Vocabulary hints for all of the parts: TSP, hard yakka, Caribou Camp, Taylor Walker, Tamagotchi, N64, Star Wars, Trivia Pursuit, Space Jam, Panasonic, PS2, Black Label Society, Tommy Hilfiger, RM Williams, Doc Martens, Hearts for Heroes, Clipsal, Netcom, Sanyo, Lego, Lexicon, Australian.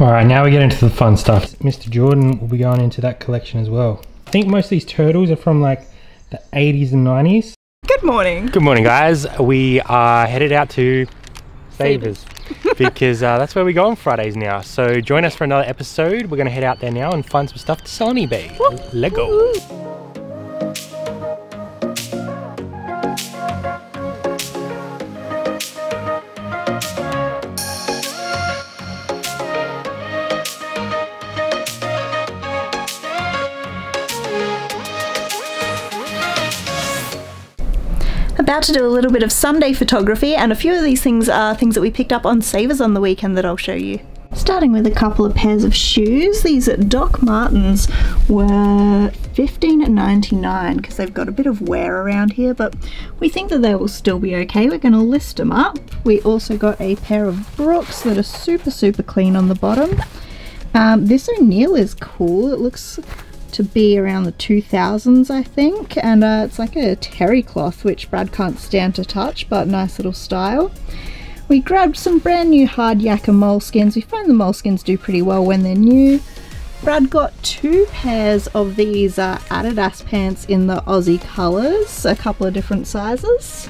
All right, now we get into the fun stuff. Mr. Jordan will be going into that collection as well. I think most of these turtles are from like the 80s and 90s. Good morning. Good morning, guys. We are headed out to Savers because that's where we go on Fridays now. So join us for another episode. We're going to head out there now and find some stuff to sell on eBay. Let's go. About to do a little bit of Sunday photography, and a few of these things are things that we picked up on Savers on the weekend that I'll show you. Starting with a couple of pairs of shoes. These Doc Martens were $15.99 because they've got a bit of wear around here, but we think that they will still be okay. We're going to list them up. We also got a pair of Brooks that are super clean on the bottom. This O'Neill is cool. It looks to be around the 2000s, I think, and it's like a terry cloth, which Brad can't stand to touch, but nice little style. We grabbed some brand new Hard Yakka moleskins. We find the moleskins do pretty well when they're new. Brad got two pairs of these Adidas pants in the Aussie colours, a couple of different sizes.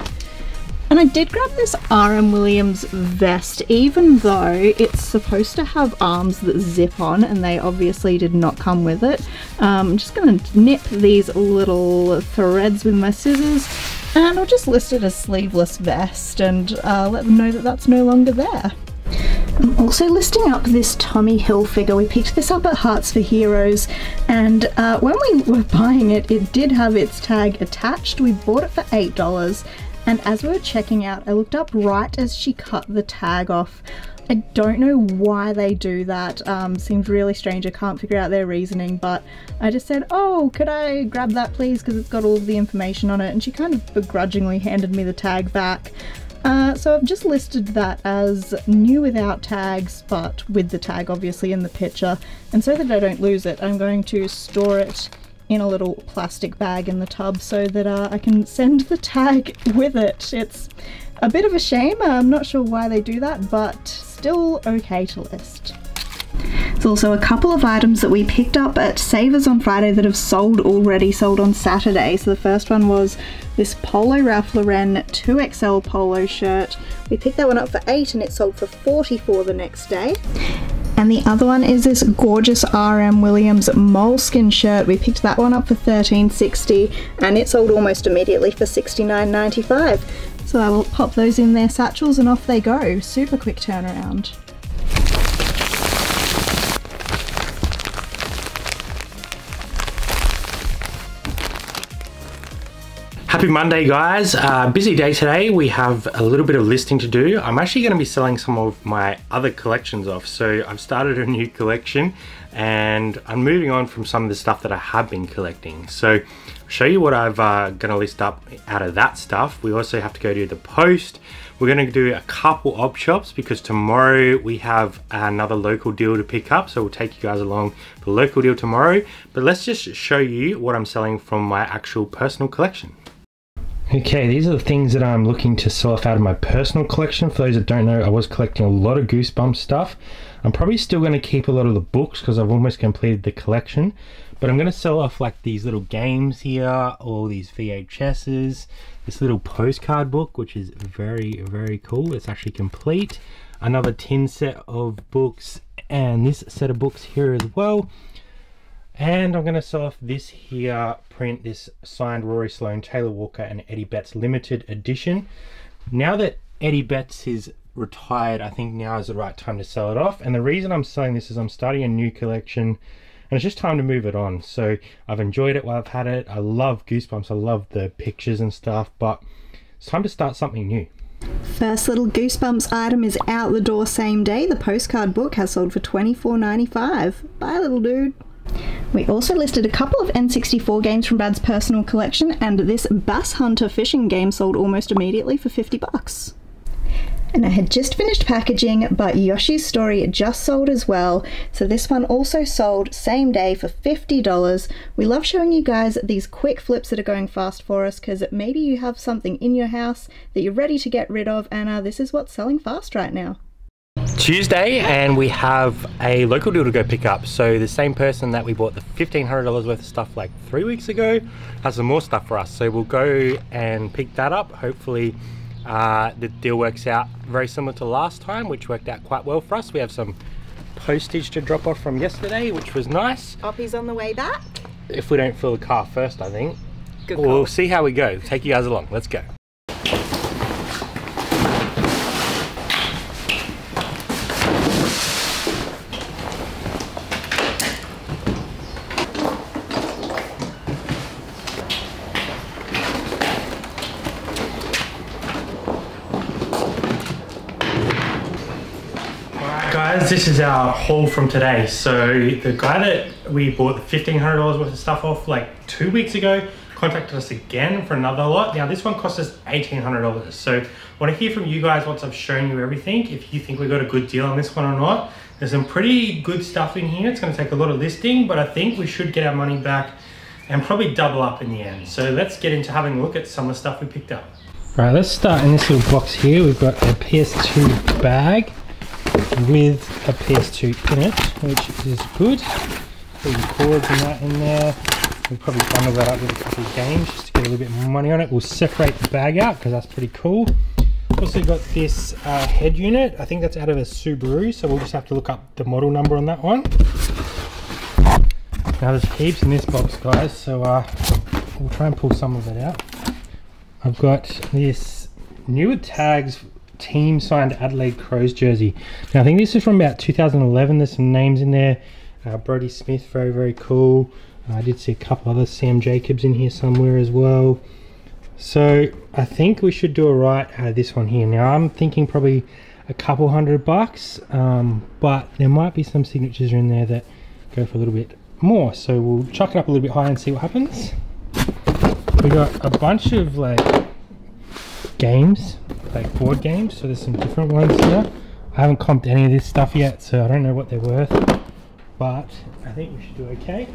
And I did grab this RM Williams vest, even though it's supposed to have arms that zip on, and they obviously did not come with it. I'm just going to nip these little threads with my scissors, and I'll just list it as sleeveless vest and let them know that that's no longer there. I'm also listing up this Tommy Hilfiger. We picked this up at Hearts for Heroes, and when we were buying it, it did have its tag attached. We bought it for $8. And as we were checking out, I looked up right as she cut the tag off. I don't know why they do that. Seems really strange. I can't figure out their reasoning, but I just said, oh, could I grab that please? Because it's got all of the information on it. And she kind of begrudgingly handed me the tag back. So I've just listed that as new without tags, but with the tag obviously in the picture. And so that I don't lose it, I'm going to store it in a little plastic bag in the tub so that I can send the tag with it. It's a bit of a shame, I'm not sure why they do that, but still okay to list. There's also a couple of items that we picked up at Savers on Friday that have already sold on Saturday. So the first one was this Polo Ralph Lauren 2XL polo shirt. We picked that one up for $8 and it sold for $44 the next day. And the other one is this gorgeous RM Williams moleskin shirt. We picked that one up for $13.60 and it sold almost immediately for $69.95. So I will pop those in their satchels and off they go. Super quick turnaround. Happy Monday, guys. Busy day today. We have a little bit of listing to do. I'm actually going to be selling some of my other collections off. So I've started a new collection and I'm moving on from some of the stuff that I have been collecting. So I'll show you what I've going to list up out of that stuff. We also have to go to the post. We're going to do a couple op shops because tomorrow we have another local deal to pick up. So we'll take you guys along for the local deal tomorrow. But let's just show you what I'm selling from my actual personal collection. Okay, these are the things that I'm looking to sell off out of my personal collection. For those that don't know, I was collecting a lot of Goosebumps stuff. I'm probably still going to keep a lot of the books because I've almost completed the collection. But I'm going to sell off like these little games here, all these VHSs, this little postcard book, which is very cool. It's actually complete. Another tin set of books and this set of books here as well. And I'm going to sell off this here print, this signed Rory Sloane, Taylor Walker and Eddie Betts limited edition. Now that Eddie Betts is retired, I think now is the right time to sell it off. And the reason I'm selling this is I'm starting a new collection and it's just time to move it on. So I've enjoyed it while I've had it. I love Goosebumps. I love the pictures and stuff, but it's time to start something new. First little Goosebumps item is out the door same day. The postcard book has sold for $24.95. Bye, little dude. We also listed a couple of N64 games from Brad's personal collection, and this Bass Hunter fishing game sold almost immediately for $50. And I had just finished packaging, but Yoshi's Story just sold as well. So this one also sold same day for $50. We love showing you guys these quick flips that are going fast for us because maybe you have something in your house that you're ready to get rid of, and this is what's selling fast right now. Tuesday, and we have a local deal to go pick up. So the same person that we bought the $1,500 worth of stuff like 3 weeks ago has some more stuff for us. So we'll go and pick that up. Hopefully the deal works out very similar to last time, which worked out quite well for us. We have some postage to drop off from yesterday, which was nice. Oppie's on the way back. If we don't fill the car first, I think. Good call. We'll see how we go. Take you guys along. Let's go. This is our haul from today. So the guy that we bought the $1,500 worth of stuff off like 2 weeks ago contacted us again for another lot. Now this one cost us $1,800. So I want to hear from you guys once I've shown you everything, if you think we got a good deal on this one or not. There's some pretty good stuff in here. It's going to take a lot of listing, but I think we should get our money back and probably double up in the end. So let's get into having a look at some of the stuff we picked up. Right, let's start in this little box here. We've got a PS2 bag with a PS2 in it, which is good. There's cords and that in there. We'll probably bundle that up with a couple of games just to get a little bit more money on it. We'll separate the bag out because that's pretty cool. Also got this head unit. I think that's out of a Subaru, so we'll just have to look up the model number on that one. Now there's heaps in this box, guys, so we'll try and pull some of it out. I've got this newer tags team signed Adelaide Crows jersey. Now I think this is from about 2011. There's some names in there. Brodie Smith, very, very cool. I did see a couple other Sam Jacobs in here somewhere as well. So I think we should do a right out of this one here. Now I'm thinking probably a couple $100, but there might be some signatures in there that go for a little bit more. So we'll chuck it up a little bit higher and see what happens. We got a bunch of like games, like board games, so there's some different ones here. I haven't comped any of this stuff yet, so I don't know what they're worth, but I think we should do okay.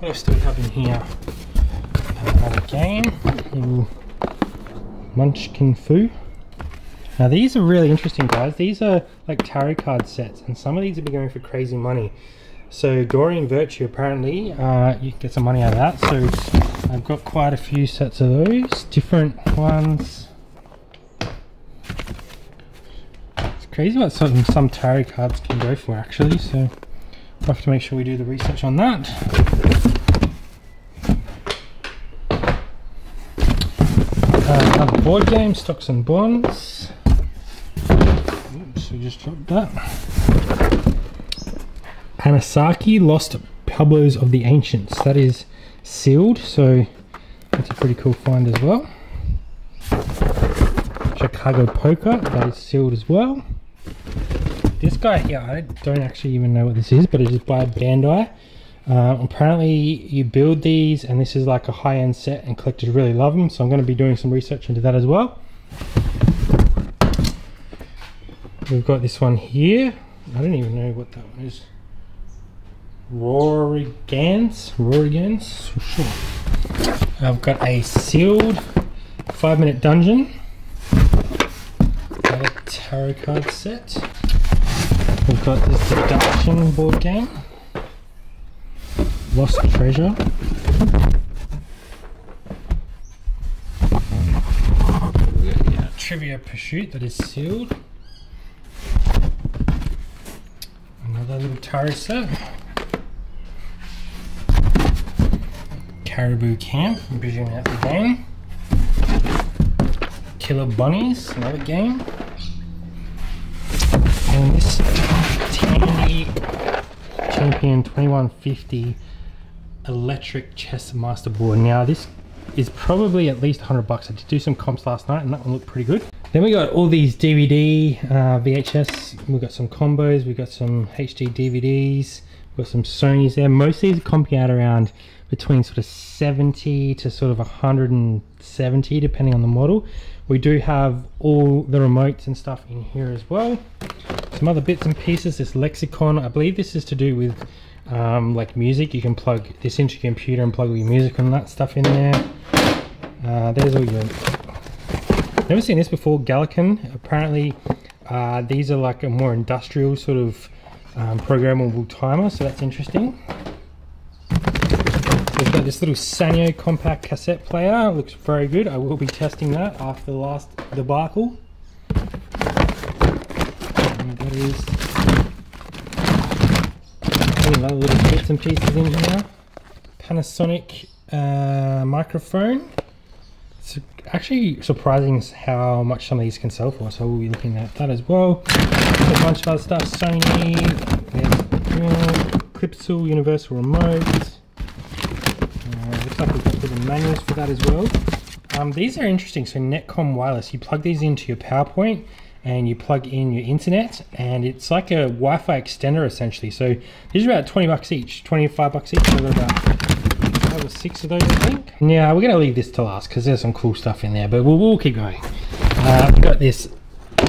What else do we have in here? Another game. Ooh. Munchkin Fu. Now these are really interesting, guys. These are like tarot card sets, and some of these have been going for crazy money. So Doreen Virtue, apparently you can get some money out of that, so I've got quite a few sets of those different ones. Crazy what some tarot cards can go for, actually, so we'll have to make sure we do the research on that. Another board game, stocks and bonds. Oops, we just dropped that. Panasonic, Lost Pueblos of the Ancients. That is sealed, so that's a pretty cool find as well. Chicago Poker, that is sealed as well. This guy here, I don't actually even know what this is, but it is by Bandai. Apparently you build these, and this is like a high-end set, and collectors really love them, so I'm going to be doing some research into that as well. We've got this one here. I don't even know what that one is. Rory Gans, for sure. I've got a sealed 5-minute dungeon. Tarot card set. We've got this deduction board game. Lost Treasure. Trivia Pursuit, that is sealed. Another little tarot set. Caribou Camp, vision out the game. Killer Bunnies, another game. And this Tandy Champion 2150 electric chess master board. Now this is probably at least $100. I did do some comps last night, and that one looked pretty good. Then we got all these DVD, VHS. We've got some combos. We've got some HD DVDs. We've got some Sony's there. Most of these are comping out around between sort of 70 to sort of 170, depending on the model. We do have all the remotes and stuff in here as well. Some other bits and pieces. This lexicon, I believe this is to do with like music. You can plug this into your computer and plug all your music and that stuff in there. There's all your... Never seen this before, Gallican. Apparently These are like a more industrial sort of programmable timer, so that's interesting. We've got this little Sanyo compact cassette player, looks very good. I will be testing that after the last debacle. And that is another little bits and pieces in here. Panasonic microphone. It's actually surprising how much some of these can sell for, so we'll be looking at that as well. There's a bunch of other stuff. Sony, Clipsal universal remotes. Looks like we've got little manuals for that as well. These are interesting. So Netcom wireless, you plug these into your PowerPoint and you plug in your internet, and it's like a Wi-Fi extender essentially. So these are about 20 bucks each, 25 bucks each. So they're about 5 or 6 of those, I think. Yeah, we're going to leave this to last because there's some cool stuff in there, but we'll keep going. We've got this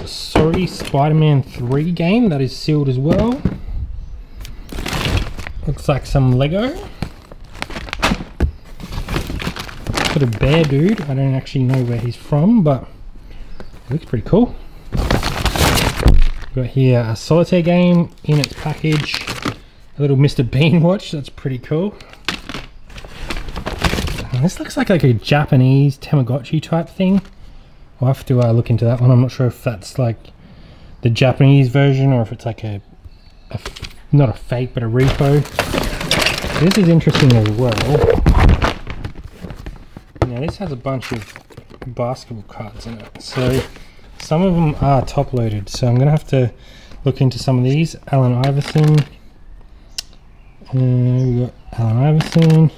Sorry Spider-Man 3 game that is sealed as well. Looks like some Lego. Got a bear dude. I don't actually know where he's from, but it looks pretty cool. Got here a solitaire game in its package. A little Mr. Bean watch. That's pretty cool. This looks like a Japanese Tamagotchi type thing. I'll have to look into that one. I'm not sure if that's like the Japanese version or if it's like a not a fake but a repo. This is interesting as well. Now this has a bunch of basketball cards in it, so some of them are top loaded, so I'm gonna have to look into some of these. Alan Iverson, we got Alan Iverson,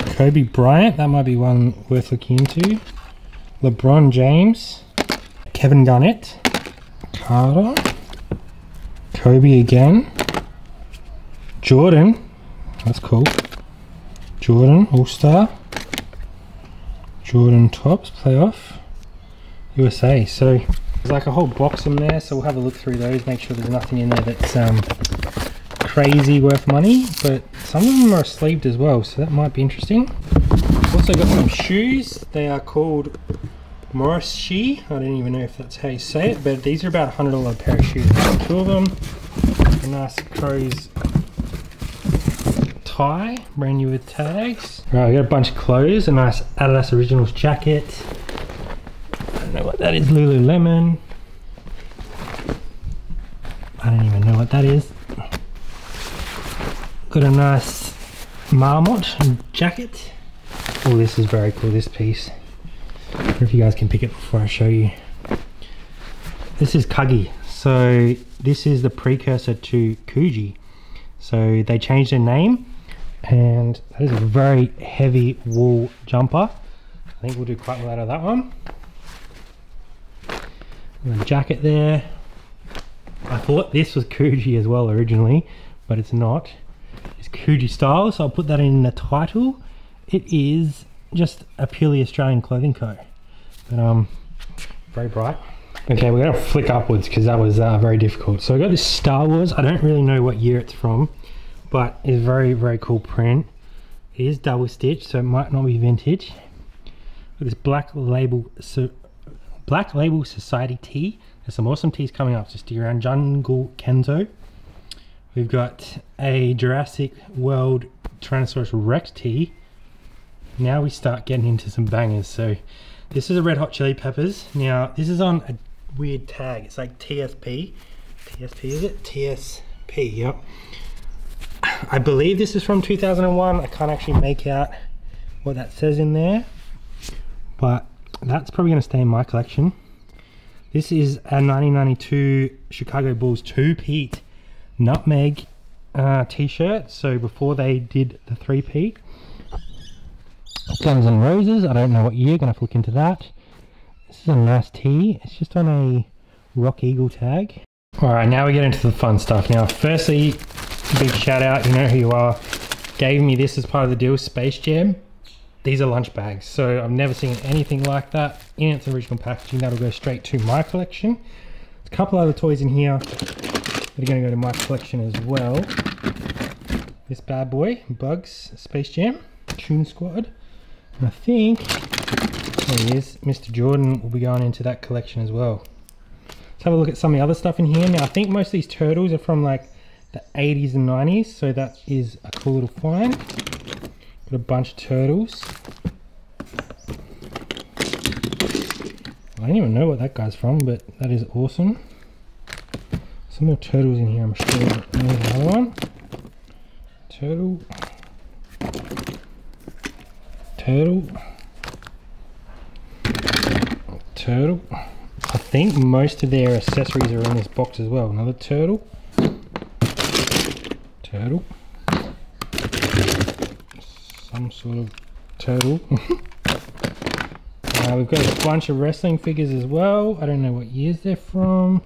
Kobe Bryant, that might be one worth looking into. LeBron James, Kevin Garnett, Carter, Kobe again, Jordan, that's cool. Jordan All-Star, Jordan Tops Playoff, USA. So there's like a whole box in there, so we'll have a look through those, make sure there's nothing in there that's crazy worth money, but some of them are sleeved as well, so that might be interesting. Also got some shoes. They are called Morishii. I don't even know if that's how you say it, but these are about $100 pair of shoes. There's 2 of them. A nice Crows tie, brand new with tags. Right, we got a bunch of clothes. A nice Adidas Originals jacket. I don't know what that is. Lululemon. I don't even know what that is. Got a nice marmot jacket. Oh, this is very cool, this piece. I don't know if you guys can pick it before I show you. This is Coogi. So this is the precursor to Coogi. So they changed their name, and that is a very heavy wool jumper. I think we'll do quite well out of that one. And the jacket there. I thought this was Coogi as well originally, but it's not. Coogi Style, so I'll put that in the title. It is just a purely Australian clothing co, but very bright. Okay, we're gonna flick upwards because that was very difficult. So I got this Star Wars. I don't really know what year it's from, but it's very cool print. It is double stitched, so it might not be vintage. Got this Black Label Society tee. There's some awesome tees coming up, so stick around. Jungle Kenzo. We've got a Jurassic World Tyrannosaurus Rex tee. Now we start getting into some bangers. So this is a Red Hot Chili Peppers. Now this is on a weird tag. It's like TSP. TSP is it? TSP, yep. I believe this is from 2001. I can't actually make out what that says in there, but that's probably going to stay in my collection. This is a 1992 Chicago Bulls two-peat Nutmeg t-shirt, so before they did the three-peat. Guns N' Roses, I don't know what year, gonna look into that. This is a nice tee, it's just on a Rock Eagle tag. Alright, now we get into the fun stuff. Now firstly, big shout out, you know who you are, gave me this as part of the deal, Space Jam. These are lunch bags, so I've never seen anything like that in its original packaging. That'll go straight to my collection. There's a couple other toys in here. They're going to go to my collection as well. This bad boy, Bugs, Space Jam, Toon Squad. And I think, there he is, Mr. Jordan will be going into that collection as well. Let's have a look at some of the other stuff in here. Now I think most of these turtles are from like the 80s and 90s, so that is a cool little find. Got a bunch of turtles. I don't even know what that guy's from, but that is awesome. Some more turtles in here, I'm sure. There's another one. Turtle. Turtle. Turtle. I think most of their accessories are in this box as well. Another turtle. Turtle. Some sort of turtle. We've got a bunch of wrestling figures as well. I don't know what years they're from.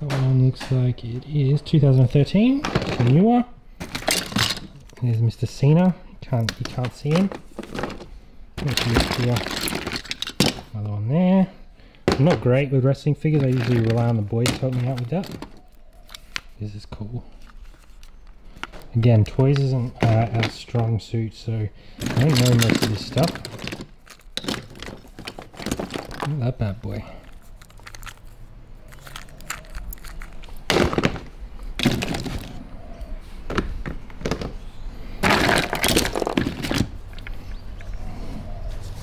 That one looks like it is 2013. It's newer. There's Mr. Cena. You can't see him. What's this here? Another one there. I'm not great with wrestling figures. I usually rely on the boys to help me out with that. This is cool. Again, toys isn't our strong suit, so I don't know most of this stuff. Look at that bad boy.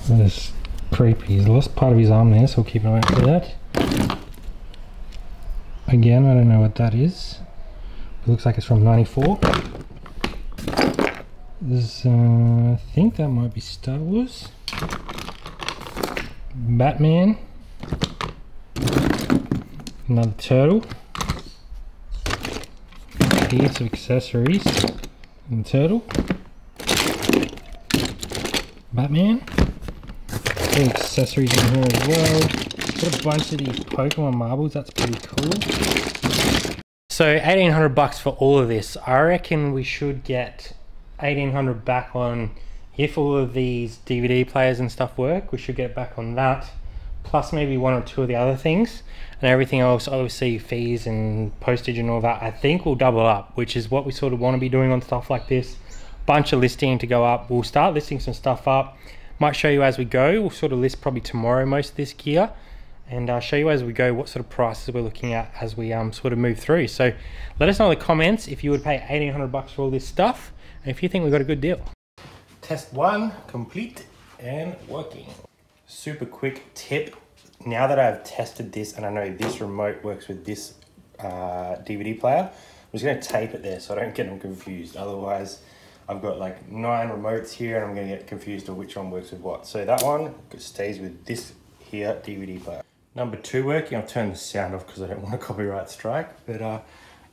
That is creepy. He's lost part of his arm there, so we'll keep an eye out for that. Again, I don't know what that is. It looks like it's from 94. This, I think that might be Star Wars. Batman. Another turtle. Here's some accessories. And turtle. Batman. Some accessories in here as well. Got a bunch of these Pokemon marbles. That's pretty cool. So 1800 bucks for all of this. I reckon we should get 1800 back on, if all of these DVD players and stuff work, we should get back on that, plus maybe one or two of the other things, and everything else, obviously fees and postage and all that, I think we'll double up, which is what we sort of want to be doing on stuff like this. Bunch of listing to go up. We'll start listing some stuff up. Might show you as we go. We'll sort of list probably tomorrow most of this gear, and show you as we go what sort of prices we're looking at as we sort of move through. So let us know in the comments if you would pay 1800 bucks for all this stuff, and if you think we got a good deal. Test one complete and working. Super quick tip. Now that I've tested this and I know this remote works with this DVD player, I'm just going to tape it there so I don't get them confused. Otherwise, I've got like 9 remotes here and I'm going to get confused on which one works with what. So that one stays with this here DVD player. Number two working. I've turned the sound off because I don't want a copyright strike, but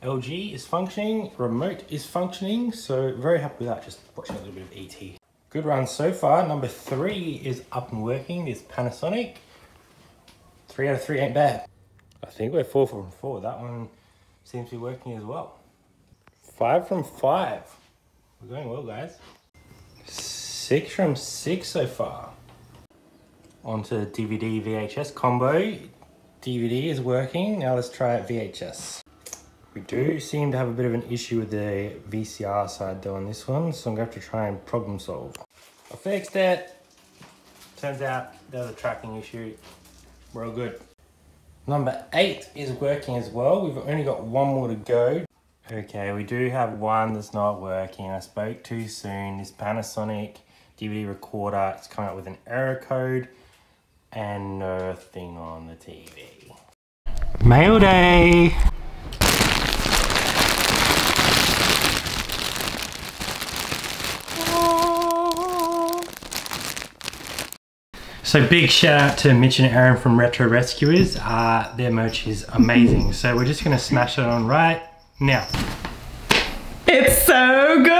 LG is functioning, remote is functioning, so very happy with that, just watching a little bit of ET. Good run so far. Number three is up and working, is Panasonic. 3 out of 3 ain't bad. I think we're 4 from 4. That one seems to be working as well. 5 from 5. We're going well, guys. 6 from 6 so far. Onto DVD VHS combo. DVD is working. Now let's try it VHS. We do seem to have a bit of an issue with the VCR side though on this one, so I'm going to have to try and problem solve. I fixed it. Turns out there was a tracking issue. We're all good. Number 8 is working as well. We've only got one more to go. Okay, we do have one that's not working. I spoke too soon. This Panasonic DVD recorder, it's come out with an error code and nothing on the TV. Mail day! So big shout out to Mitch and Aaron from Retro Rescuers. Their merch is amazing. So we're just gonna smash it on right now. It's so good!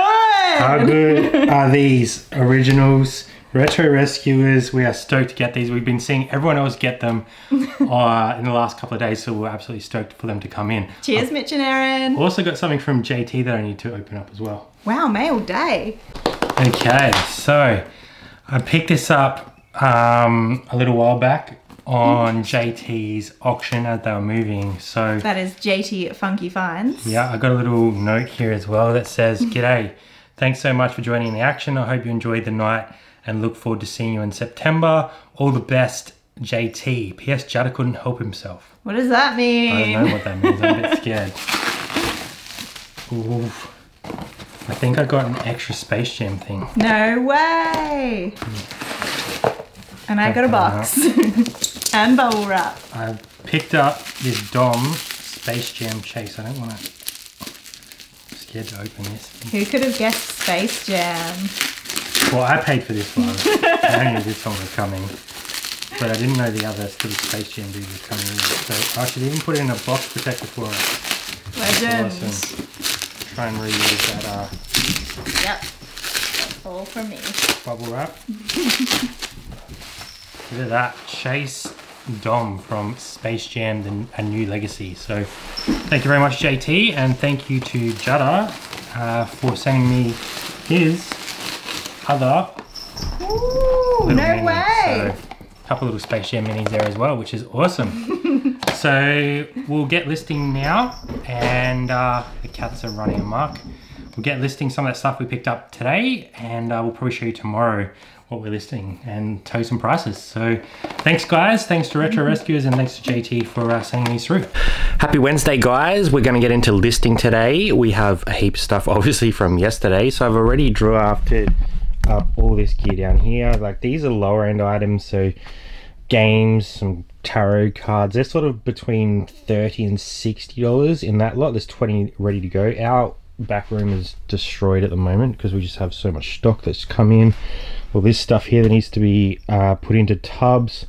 How good are these originals? Retro Rescuers, we are stoked to get these. We've been seeing everyone else get them in the last couple of days, so we're absolutely stoked for them to come in. Cheers, Mitch and Aaron. Also got something from JT that I need to open up as well. Wow, mail day. Okay, so I picked this up a little while back on JT's auction as they were moving, so that is JT Funky Finds. Yeah, I got a little note here as well that says, "G'day, thanks so much for joining the action. I hope you enjoyed the night and look forward to seeing you in September. All the best, JT. P.S. Jada couldn't help himself. What does that mean? I don't know what that means. I'm a bit scared. Ooh. I think I got an extra Space Jam thing. No way! And I got a box. And bubble wrap. I picked up this Dom Space Jam Chase. I don't want to... I'm scared to open this. Who could have guessed Space Jam? Well, I paid for this one. I knew this one was coming. But I didn't know the other sort of Space Jam dude was coming in. So I should even put it in a box protector for it. Legends. Awesome. Try and reuse that. Yep. That's all for me. Bubble wrap. Look at that. Chase Dom from Space Jam, A New Legacy. So thank you very much, JT. And thank you to Jada for sending me his other. Ooh, no mini. Way. So, couple little Space Jam minis there as well, which is awesome. So we'll get listing now, and the cats are running amok. We'll get listing some of that stuff we picked up today, and we'll probably show you tomorrow what we're listing and tow some prices. So thanks guys, thanks to Retro Rescuers, and thanks to JT for sending these through. Happy Wednesday guys, we're going to get into listing today. We have a heap of stuff obviously from yesterday, so I've already drafted up all this gear down here. Like these are lower end items, so games, some tarot cards. They're sort of between $30 and $60 in that lot. There's 20 ready to go. Our back room is destroyed at the moment because we just have so much stock that's come in. All this stuff here that needs to be put into tubs.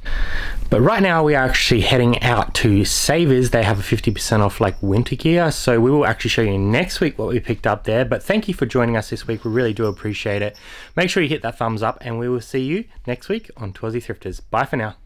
But right now we are actually heading out to Savers. They have a 50% off like winter gear, so we will actually show you next week what we picked up there. But thank you for joining us this week, we really do appreciate it. Make sure you hit that thumbs up, and we will see you next week on Twosie Thrifters. Bye for now.